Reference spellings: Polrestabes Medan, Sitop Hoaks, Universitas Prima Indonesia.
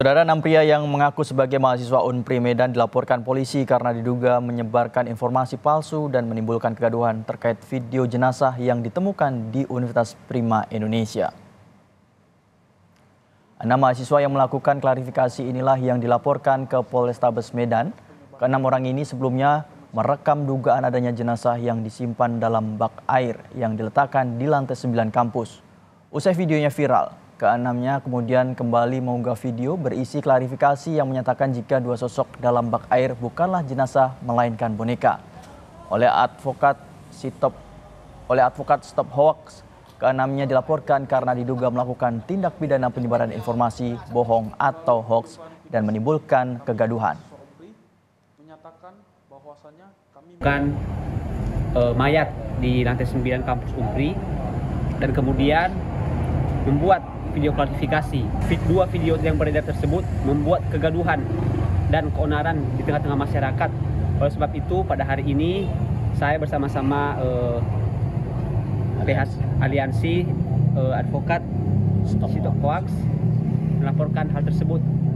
Saudara, 6 pria yang mengaku sebagai mahasiswa Unpri Medan dilaporkan polisi karena diduga menyebarkan informasi palsu dan menimbulkan kegaduhan terkait video jenazah yang ditemukan di Universitas Prima Indonesia. 6 mahasiswa yang melakukan klarifikasi inilah yang dilaporkan ke Polrestabes Medan. Keenam orang ini sebelumnya merekam dugaan adanya jenazah yang disimpan dalam bak air yang diletakkan di lantai 9 kampus. Usai videonya viral, keenamnya kemudian kembali mengunggah video berisi klarifikasi yang menyatakan jika dua sosok dalam bak air bukanlah jenazah melainkan boneka. Oleh Advokat Sitop Hoaks, keenamnya dilaporkan karena diduga melakukan tindak pidana penyebaran informasi bohong atau hoaks dan menimbulkan kegaduhan. Bukan mayat di lantai 9 kampus Unpri dan kemudian membuat video klarifikasi. Dua video yang beredar tersebut membuat kegaduhan dan keonaran di tengah-tengah masyarakat. Oleh sebab itu, pada hari ini saya bersama-sama pihak aliansi advokat Sitop Hoaks melaporkan hal tersebut.